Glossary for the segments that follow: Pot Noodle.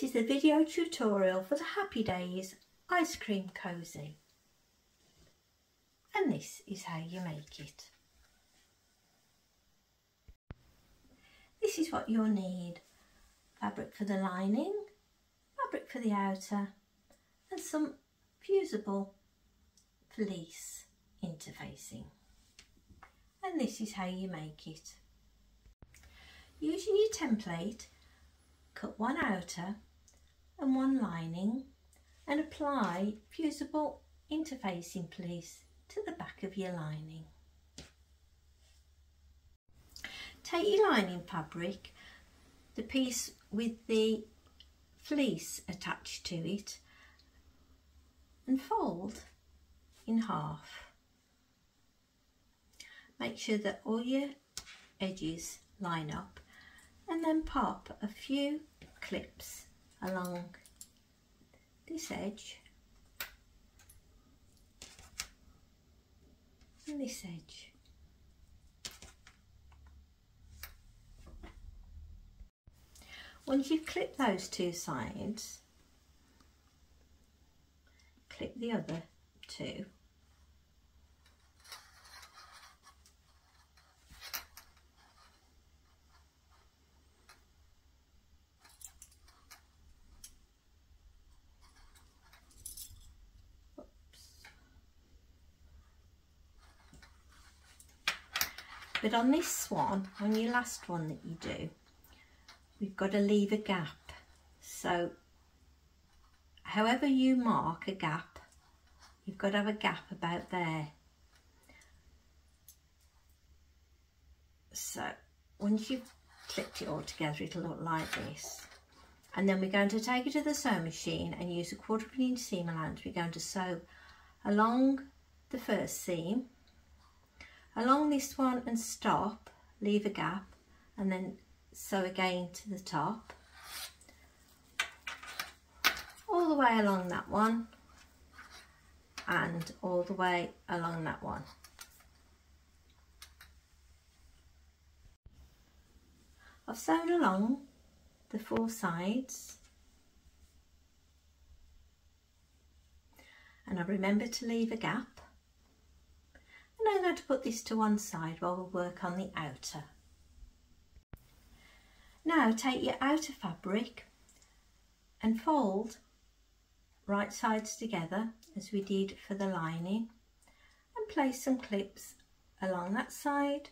This is the video tutorial for the Happy Days ice cream cosy, and this is how you make it. This is what you'll need: fabric for the lining, fabric for the outer, and some fusible fleece interfacing. And this is how you make it. Using your template, cut one outer and one lining and apply fusible interfacing fleece to the back of your lining. Take your lining fabric, the piece with the fleece attached to it, and fold in half. Make sure that all your edges line up, and then pop a few clips along this edge and this edge. Once you clip those two sides, clip the other two. But on this one, on your last one that you do, we've got to leave a gap. So however you mark a gap, you've got to have a gap about there. So once you've clipped it all together, it'll look like this. And then we're going to take it to the sewing machine and use a 1/4 inch seam allowance. We're going to sew along the first seam, along this one and stop, leave a gap, and then sew again to the top, all the way along that one and all the way along that one. I've sewn along the four sides, and I remember to leave a gap. I'm going to put this to one side while we'll work on the outer. Now take your outer fabric and fold right sides together as we did for the lining, and place some clips along that side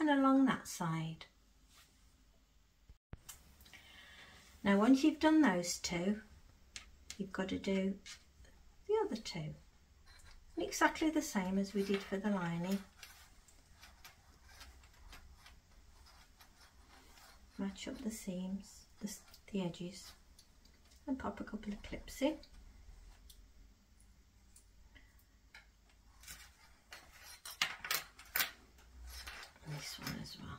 and along that side. Now once you've done those two, you've got to do the other two. Exactly the same as we did for the lining. Match up the seams, the edges, and pop a couple of clips in. And this one as well.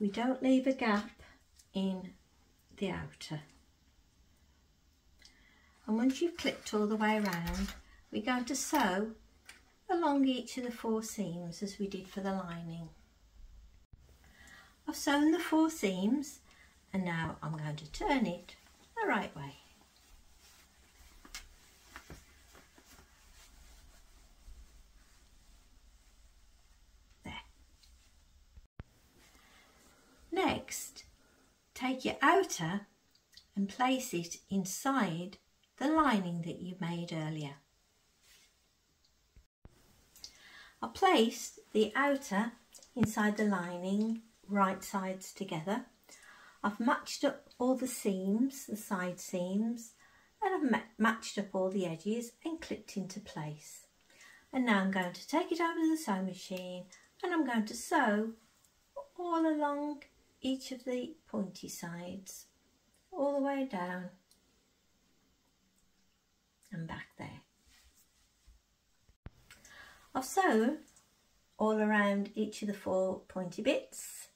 We don't leave a gap in the outer. And once you've clipped all the way around, we're going to sew along each of the four seams as we did for the lining. I've sewn the four seams, and now I'm going to turn it the right way. There. Next, take your outer and place it inside the lining that you made earlier. I placed the outer inside the lining, right sides together. I've matched up all the seams, the side seams, and I've matched up all the edges and clipped into place. And now I'm going to take it over to the sewing machine, and I'm going to sew all along each of the pointy sides, all the way down and back there. I've sewn all around each of the four pointy bits,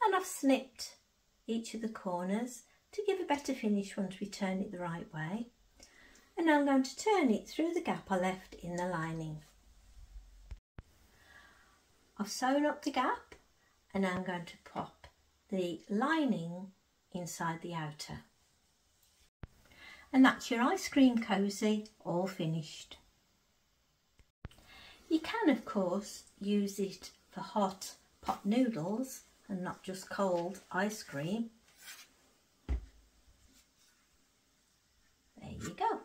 and I've snipped each of the corners to give a better finish once we turn it the right way. And now I'm going to turn it through the gap I left in the lining. I've sewn up the gap and now I'm going to pop the lining inside the outer. And that's your ice cream cosy all finished. You can of course use it for hot pot noodles and not just cold ice cream. There you go.